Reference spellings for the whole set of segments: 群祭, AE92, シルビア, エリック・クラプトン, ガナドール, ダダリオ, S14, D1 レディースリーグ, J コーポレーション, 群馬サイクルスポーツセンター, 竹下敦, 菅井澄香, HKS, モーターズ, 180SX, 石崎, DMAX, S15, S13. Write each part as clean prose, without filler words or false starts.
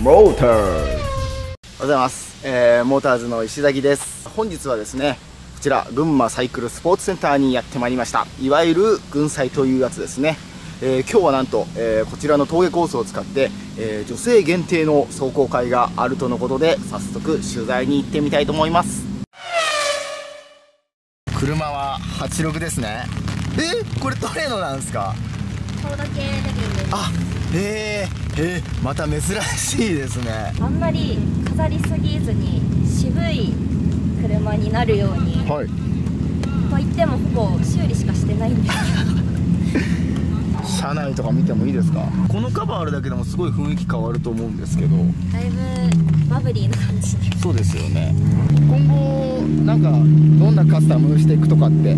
モーターズ。おはようございます、モーターズの石崎です。本日はですね、こちら群馬サイクルスポーツセンターにやってまいりました。いわゆる群祭というやつですね。今日はなんと、こちらの峠コースを使って、女性限定の壮行会があるとのことで、早速取材に行ってみたいと思います。車は86ですね。これトレードなんですか？顔だけレビューです。あ、また珍しいですね。あんまり飾りすぎずに渋い車になるように、と言ってもほぼ修理しかしてないんですけど車内とか見てもいいですか？このカバーあるだけでもすごい雰囲気変わると思うんですけど、だいぶバブリーな感じで。そうですよね。今後なんかどんなカスタムしていくとかって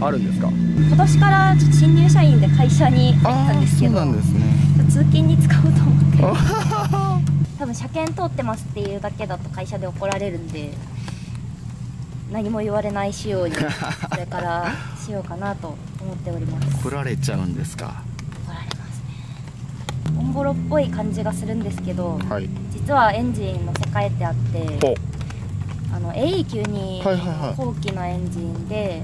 あるんですか？今年から新入社員で会社に入ったんですけど、そうなんですね、通勤に使おうと思って多分車検通ってますっていうだけだと会社で怒られるんで、何も言われない仕様にこれからしようかなと思っております。怒られちゃうんですか？怒られますね。オンボロっぽい感じがするんですけど、実はエンジンのせ替えてあって、AE92 の後期のエンジンで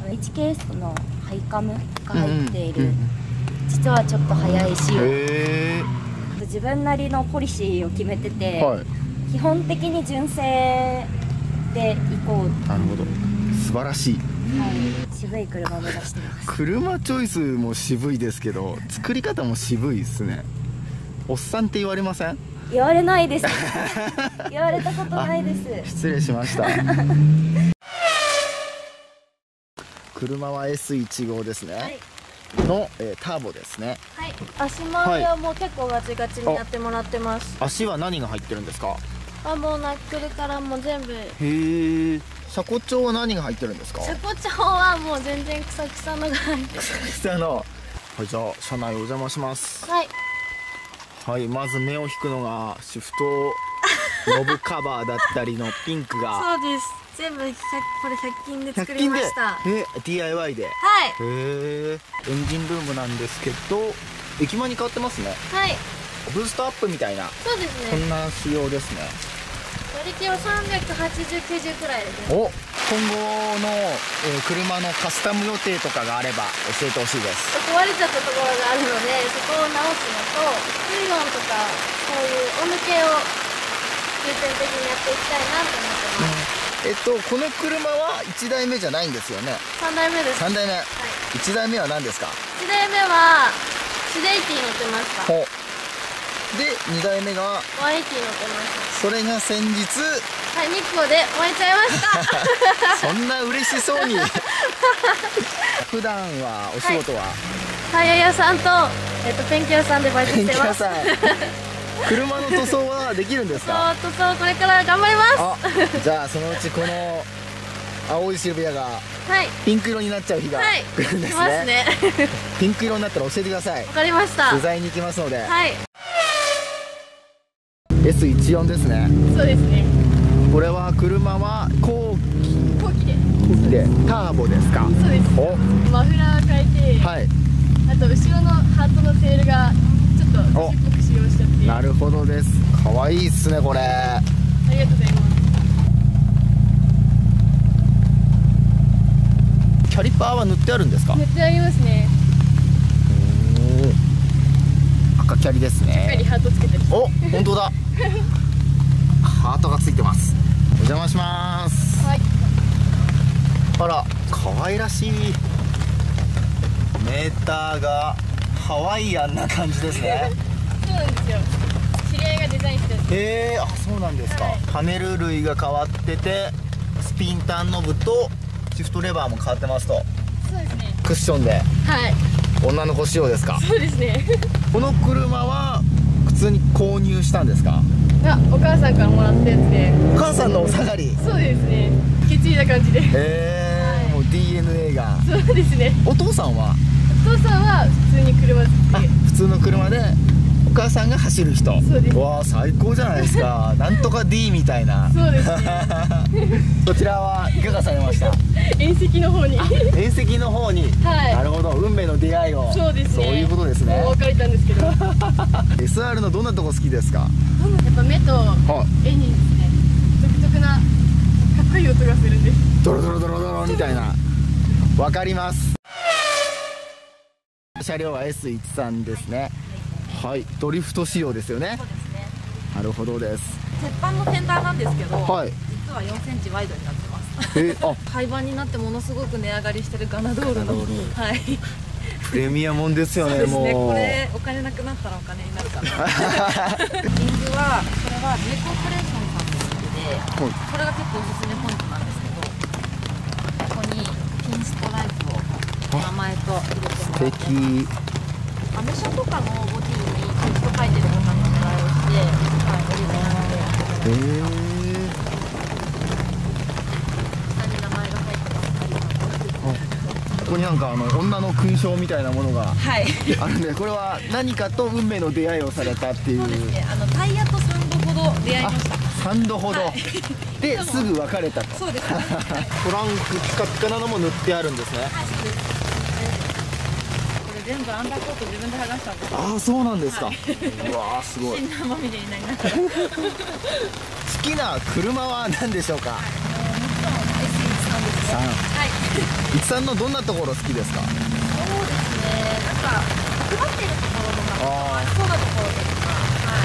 HKS のハイカムが入っている、実はちょっと速い仕様。自分なりのポリシーを決めてて、基本的に純正で行こう。なるほど、素晴らしい。渋い車を目指してます。車チョイスも渋いですけど、作り方も渋いですね。おっさんって言われません？言われないです言われたことないです。失礼しました車は S15 ですね、の、ターボですね。足回りはもう結構ガチガチにやってもらってます。足は何が入ってるんですか？もうナックルからもう全部。車庫帳は何が入ってるんですか？車庫帳はもう全然クサクサのが入ってる。クサクサの。はい、じゃあ車内お邪魔します。はい、まず目を引くのがシフトノブカバーだったりのピンクがそうです。全部これ100均で作りました。DIY で。エンジンルームなんですけど、駅前に変わってますね。ブーストアップみたいな。そうですね、こんな仕様ですね。馬力は380、90くらいですね。お、今後の、車のカスタム予定とかがあれば教えてほしいです。壊れちゃったところがあるので、そこを直すのと、フリオンとかそういうオム系を重点的にやっていきたいなと思ってます。この車は1台目じゃないんですよね？3台目です。3台目、1台目は何ですか？1台目はシデイティ乗ってました。で、2台目が180乗ってました。それが先日、日光で燃えちゃいましたそんな嬉しそうに普段はお仕事は、タイヤ屋さんと、ペンキ屋さんでバイトしてます。車の塗装はできるんですか？塗装これから頑張りますじゃあそのうちこの青いシルビアがピンク色になっちゃう日が来るんですね。ピンク色になったら教えてください。わかりました。取材に行きますので。S14 ですね。そうですね。これは車は後期でターボですか？そうです。マフラー変えて、あと後ろのハートのテールがちょっと渋く使用しちゃって。なるほどです。可愛いっすねこれ。ありがとうございます。キャリパーは塗ってあるんですか？塗ってありますね。赤キャリですね。しっかりハートつけてる。本当だハートがついてます。お邪魔します。あら、可愛らしい。メーターがハワイアンな感じですねそうなんですよ、知り合いがデザインしてる。あ、そうなんですか。パネル類が変わってて、スピンターンノブとシフトレバーも変わってますと。そうですね。クッションで。女の子仕様ですか？そうですねこの車は普通に購入したんですか？いや、お母さんからもらったやつで。お母さんのお下がり。そうですね、ケチな感じで。もう DNA が。そうですね。お父さんは普通に車好きで。普通の車でおカーさんが走る人。わあ、最高じゃないですか。なんとか D みたいな。そうですね。こちらはいかがされました？縁石の方に。縁石の方に。はい。なるほど、運命の出会いを。そうですね。そういうことですね。もう別れたんですけど。SR のどんなとこ好きですか？やっぱ目と絵にですね、独特なかっこいい音がするんです。ドロドロドロドロみたいな。わかります。車両は S13 ですね。はい、ドリフト仕様ですよね。そうですね。なるほどです。鉄板のセンターなんですけど、はい、実は4センチワイドになってます。あ、廃盤になってものすごく値上がりしてるガナドールの、はい。プレミアもんですよね。そうですね。これお金なくなったらお金になるかな。リングはこれは J コーポレーションさんということで、これが結構おすすめポイントなんですけど、ここにピンストライプを名前と入れてもらって、素敵。アメ車とかのボディにピンスト書いてるボタンの名前をして、はい、オリジナルで。ここになんか女の勲章みたいなものがあるんで、はい、これは何かと運命の出会いをされたっていう。そうですね、タイヤと3度ほど出会いました。3度ほど、はい、ですぐ別れたと。そうですね、はい、トランクピカピカなのも塗ってあるんですね。はい、そうです、これ全部アンダーコート自分で剥がしたんです。ああ、そうなんですか、はい、うわーすごい。死んだまみれになりながら。好きな車は何でしょうか？はい、13のどんなところ好きですか？そうですね、なんか配ってるところもありそうなところですか、は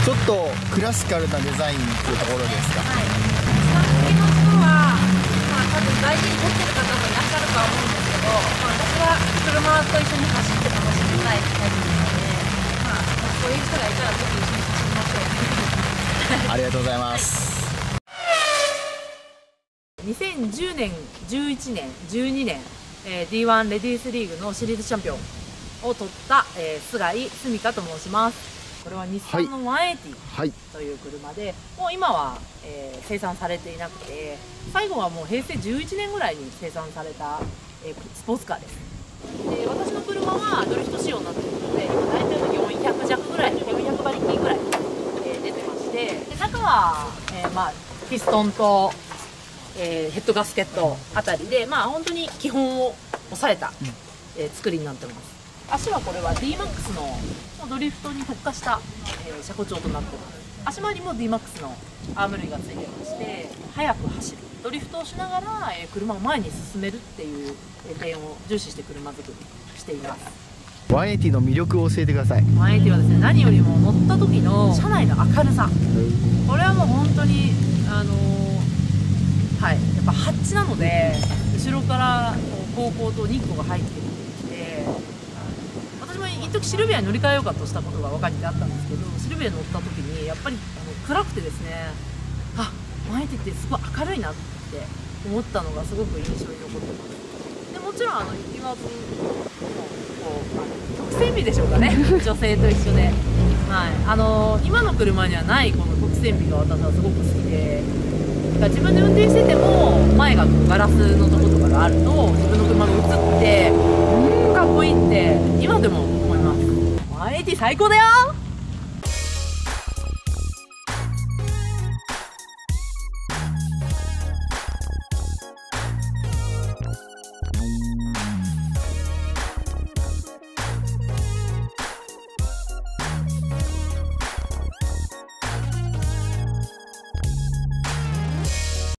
い、ちょっとクラシカルなデザインっていうところですか？はい、下の人は、まあ、多分大事に持ってる方もいらっしゃるとは思うんですけど、まあ、私は車と一緒に走って楽しみたいタイプですので、まあ、そういう人がいたらちょっと一緒に走りましょう。ありがとうございます。はい、2010年、11年、12年、D1 レディースリーグのシリーズチャンピオンを取った、菅井澄香と申します。これは日産の180という車で、はい、もう今は、生産されていなくて、最後はもう平成11年ぐらいに生産された、スポーツカーです。で、私の車はドリフト仕様になっているので、今大体の400弱ぐらい、400馬力ぐらい、出てまして、で中は、まあ、ピストンと、ヘッドガスケットあたりで、まあ本当に基本を抑えた、作りになってます。足はこれは DMAX のドリフトに特化した、車庫調となってます。足回りも DMAX のアーム類がついてまして、速く走るドリフトをしながら、車を前に進めるっていう点を重視して車作りしています。180の魅力を教えてください。180はですね、何よりも乗った時の車内の明るさ、これはもう本当にはい、やっぱハッチなので後ろからこう高光と日光が入ってきて、私も一時シルビアに乗り換えようかとしたことが分かってあったんですけど、シルビアに乗った時にやっぱり暗くてですね、あ、180ってすごい明るいなって思ったのがすごく印象に残ってます。でもちろん言わずに特選美でしょうかね。女性と一緒で、はい、今の車にはないこの特選美が私はすごく好きで、自分で運転してても前がガラスのとことかがあると自分の車が映って、うん、かっこいいって今でも思います。180最高だよ。